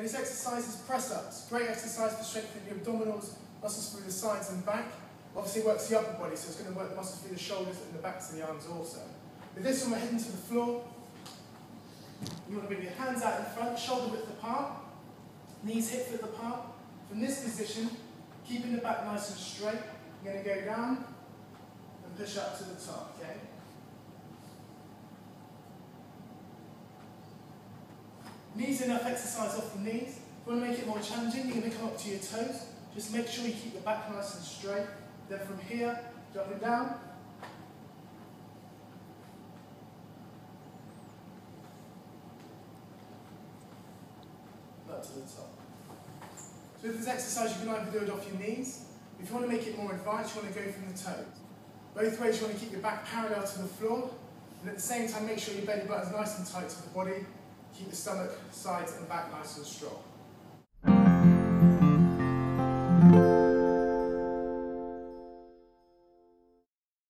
And this exercise is press-ups. Great exercise for strengthening your abdominals, muscles through the sides and back. Obviously it works the upper body, so it's going to work the muscles through the shoulders and the backs and the arms also. With this one, we're heading to the floor. You want to bring your hands out in front, shoulder width apart, knees hip width apart. From this position, keeping the back nice and straight, you're going to go down and push up to the top, okay? Knees enough exercise off the knees. If you want to make it more challenging, you're going to come up to your toes. Just make sure you keep the back nice and straight. Then from here, drop it down. Up to the top. So with this exercise, you can either do it off your knees. If you want to make it more advanced, you want to go from the toes. Both ways, you want to keep your back parallel to the floor. And at the same time, make sure your belly button is nice and tight to the body. Keep the stomach, sides and back nice and strong.